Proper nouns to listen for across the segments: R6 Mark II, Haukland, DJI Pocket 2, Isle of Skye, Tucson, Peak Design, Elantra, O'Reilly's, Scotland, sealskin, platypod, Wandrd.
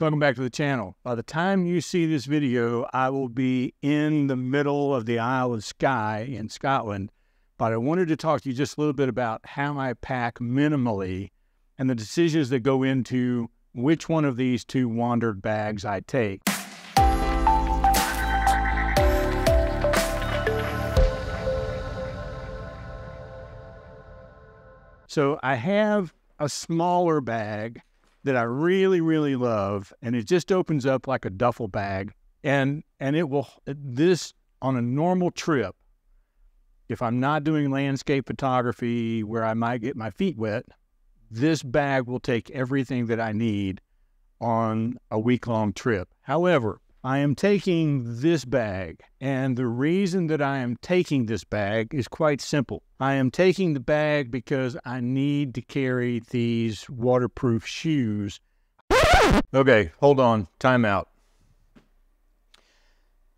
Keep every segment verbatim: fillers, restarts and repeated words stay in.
Welcome back to the channel. By the time you see this video, I will be in the middle of the Isle of Skye in Scotland, but I wanted to talk to you just a little bit about how I pack minimally and the decisions that go into which one of these two Wandrd bags I take. So I have a smaller bag that I really, really love, and it just opens up like a duffel bag, and and it will, this, on a normal trip, if I'm not doing landscape photography where I might get my feet wet, this bag will take everything that I need on a week-long trip. However, I am taking this bag, and the reason that I am taking this bag is quite simple. I am taking the bag because I need to carry these waterproof shoes. Okay, hold on, time out.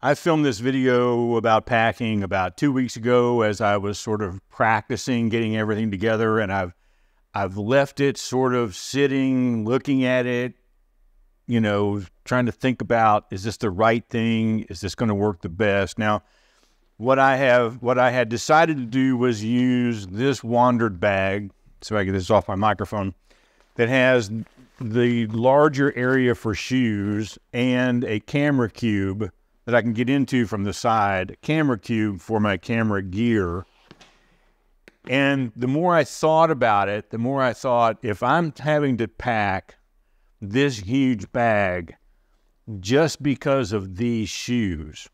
I filmed this video about packing about two weeks ago as I was sort of practicing getting everything together, and I've, I've left it sort of sitting, looking at it, you know, trying to think about, is this the right thing? Is this going to work the best? Now, what I have, what I had decided to do was use this Wandrd bag, so I get this off my microphone, that has the larger area for shoes and a camera cube that I can get into from the side, camera cube for my camera gear. And the more I thought about it, the more I thought, if I'm having to pack this huge bag just because of these shoes,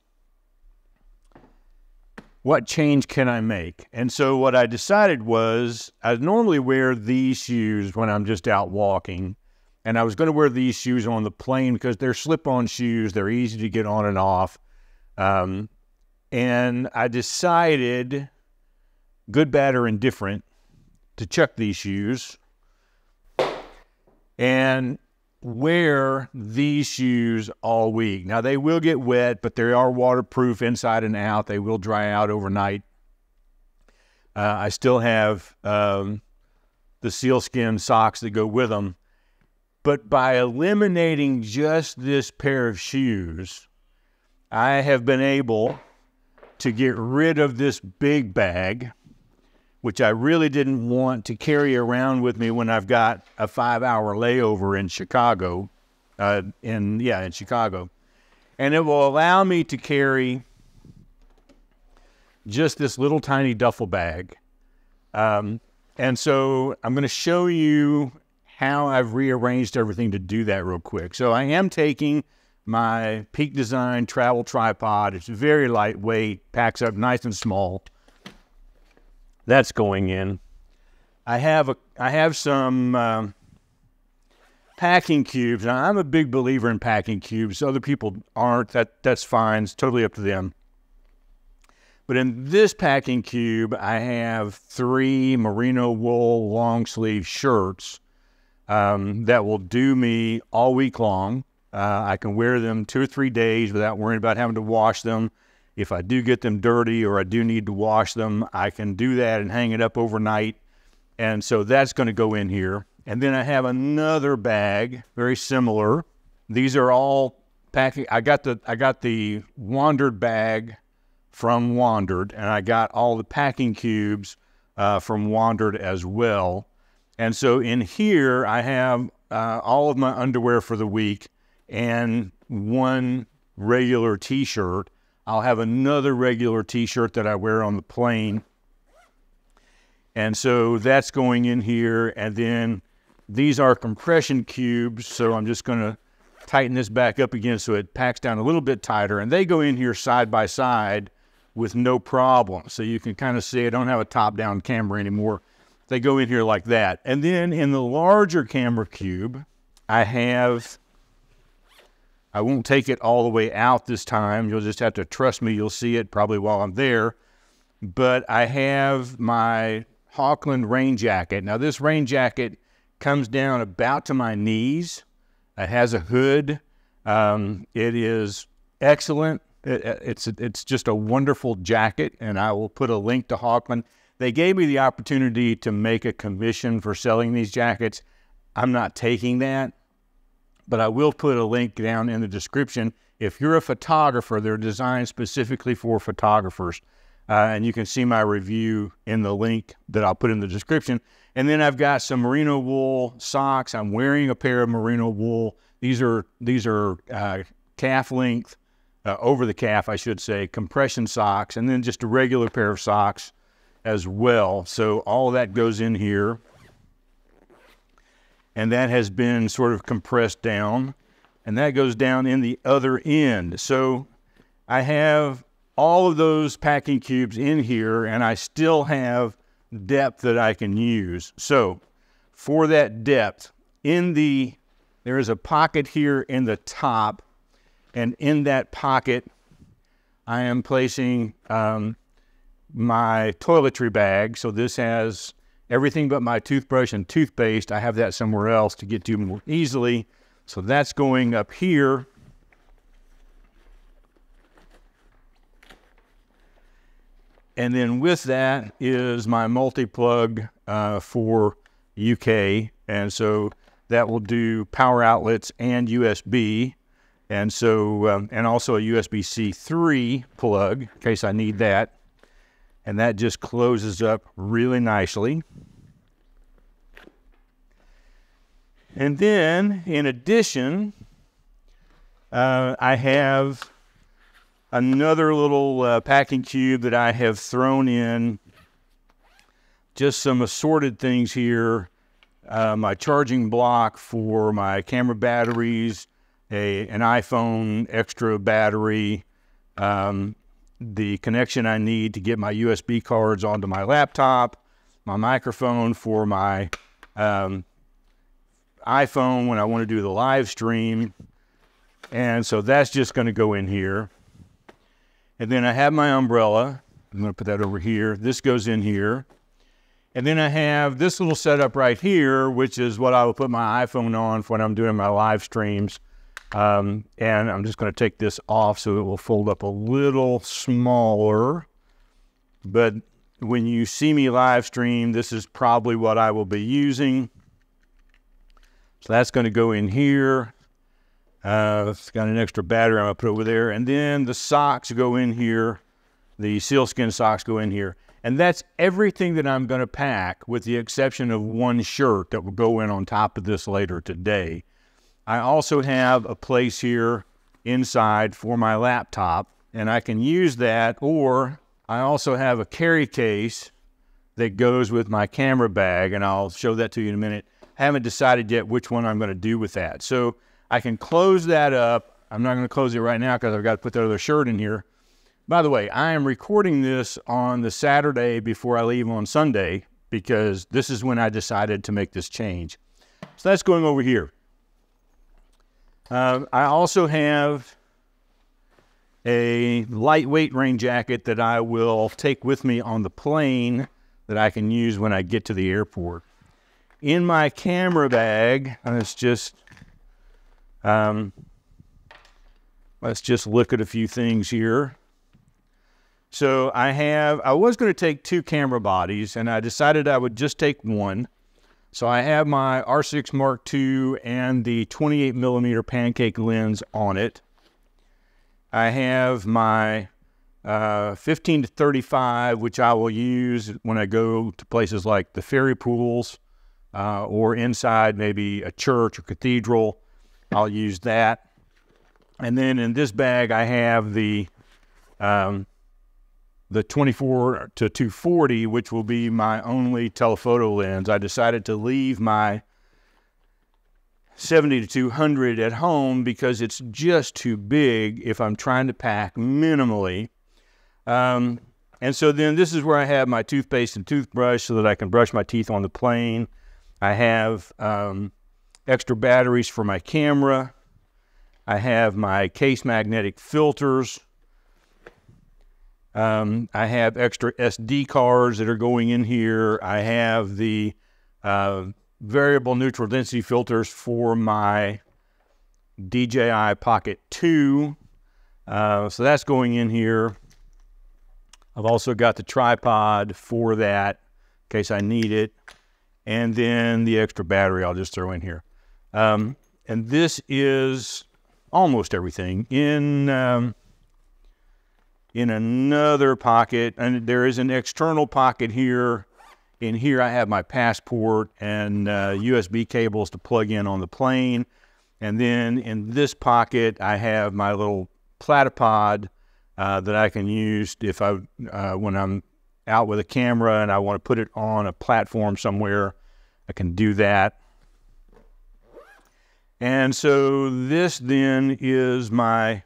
what change can I make? And so what I decided was, I normally wear these shoes when I'm just out walking, and I was going to wear these shoes on the plane because they're slip-on shoes, they're easy to get on and off, um, and I decided, good, bad, or indifferent, to chuck these shoes and wear these shoes all week. Now, they will get wet, but they are waterproof inside and out. They will dry out overnight. Uh, I still have um, the sealskin socks that go with them. But by eliminating just this pair of shoes, I have been able to get rid of this big bag, which I really didn't want to carry around with me when I've got a five-hour layover in Chicago, uh, in, yeah, in Chicago. And it will allow me to carry just this little tiny duffel bag. Um, and so I'm going to show you how I've rearranged everything to do that real quick. So I am taking my Peak Design travel tripod. It's very lightweight, packs up nice and small. That's going in. I have a I have some um, packing cubes. Now, I'm a big believer in packing cubes. Other people aren't. That that's fine. It's totally up to them. But in this packing cube, I have three merino wool long sleeve shirts um, that will do me all week long. Uh, I can wear them two or three days without worrying about having to wash them. If I do get them dirty or I do need to wash them, I can do that and hang it up overnight. And so that's going to go in here. And then I have another bag, very similar. These are all packing. I got the I got the Wandrd bag from Wandrd, and I got all the packing cubes uh, from Wandrd as well. And so in here I have uh, all of my underwear for the week and one regular T-shirt. I'll have another regular T-shirt that I wear on the plane. And so that's going in here. And then these are compression cubes. So I'm just going to tighten this back up again so it packs down a little bit tighter. And they go in here side by side with no problem. So you can kind of see I don't have a top-down camera anymore. They go in here like that. And then in the larger camera cube, I have... I won't take it all the way out this time. You'll just have to trust me. You'll see it probably while I'm there. But I have my Haukland rain jacket. Now, this rain jacket comes down about to my knees. It has a hood. Um, it is excellent. It, it's, it's just a wonderful jacket, and I will put a link to Haukland. They gave me the opportunity to make a commission for selling these jackets. I'm not taking that. but I will put a link down in the description. If you're a photographer, they're designed specifically for photographers. Uh, and you can see my review in the link that I'll put in the description. And then I've got some merino wool socks. I'm wearing a pair of merino wool. These are, these are uh, calf length, uh, over the calf, I should say, compression socks, and then just a regular pair of socks as well. So all of that goes in here. And that has been sort of compressed down, and that goes down in the other end. So I have all of those packing cubes in here, and I still have depth that I can use. So for that depth, in the, there is a pocket here in the top, and in that pocket, I am placing um, my toiletry bag. So this has everything but my toothbrush and toothpaste. I have that somewhere else to get to more easily. So that's going up here. And then with that is my multi-plug uh, for U K. And so that will do power outlets and U S B. And so, um, and also a U S B C three plug in case I need that. And that just closes up really nicely. And then in addition, uh, I have another little uh, packing cube that I have thrown in just some assorted things here. Uh, my charging block for my camera batteries, a, an iPhone extra battery, um, the connection I need to get my U S B cards onto my laptop, my microphone for my um, iPhone when I want to do the live stream. And so that's just going to go in here. And then I have my umbrella. I'm going to put that over here. This goes in here. And then I have this little setup right here, which is what I will put my iPhone on for when I'm doing my live streams. Um, and I'm just going to take this off so it will fold up a little smaller. But when you see me live stream, this is probably what I will be using. So that's going to go in here. Uh, it's got an extra battery I'm going to put over there. And then the socks go in here. The sealskin socks go in here. And that's everything that I'm going to pack with the exception of one shirt that will go in on top of this later today. I also have a place here inside for my laptop, and I can use that, or I also have a carry case that goes with my camera bag, and I'll show that to you in a minute. I haven't decided yet which one I'm going to do with that. So I can close that up. I'm not going to close it right now because I've got to put the other shirt in here. By the way, I am recording this on the Saturday before I leave on Sunday because this is when I decided to make this change. So that's going over here. Uh, I also have a lightweight rain jacket that I will take with me on the plane that I can use when I get to the airport. In my camera bag, it's just... Um, let's just look at a few things here. So I have, I was going to take two camera bodies, and I decided I would just take one. So I have my R six Mark two and the twenty-eight millimeter pancake lens on it. I have my uh, fifteen to thirty-five, which I will use when I go to places like the ferry pools uh, or inside maybe a church or cathedral. I'll use that. And then in this bag, I have the um, the twenty-four to two forty, which will be my only telephoto lens. I decided to leave my seventy to two hundred at home because it's just too big if I'm trying to pack minimally. Um, and so then this is where I have my toothpaste and toothbrush so that I can brush my teeth on the plane. I have... Um, extra batteries for my camera. I have my case magnetic filters. Um, I have extra S D cards that are going in here. I have the uh, variable neutral density filters for my D J I Pocket two. Uh, so that's going in here. I've also got the tripod for that in case I need it. And then the extra battery I'll just throw in here. Um, And this is almost everything in um, in another pocket. And there is an external pocket here. In here I have my passport and uh, U S B cables to plug in on the plane. And then in this pocket I have my little platypod uh, that I can use if I uh, when I'm out with a camera and I want to put it on a platform somewhere, I can do that. And so this then is my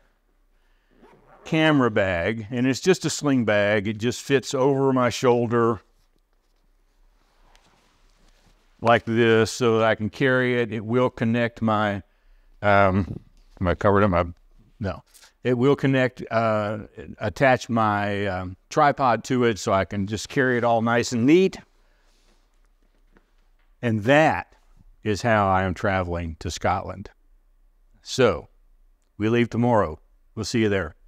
camera bag, and it's just a sling bag. It just fits over my shoulder like this so that I can carry it. It will connect my, um, am I covered up my, no. It will connect, uh, attach my um, tripod to it so I can just carry it all nice and neat. And that is how I am traveling to Scotland. So, we leave tomorrow. We'll see you there.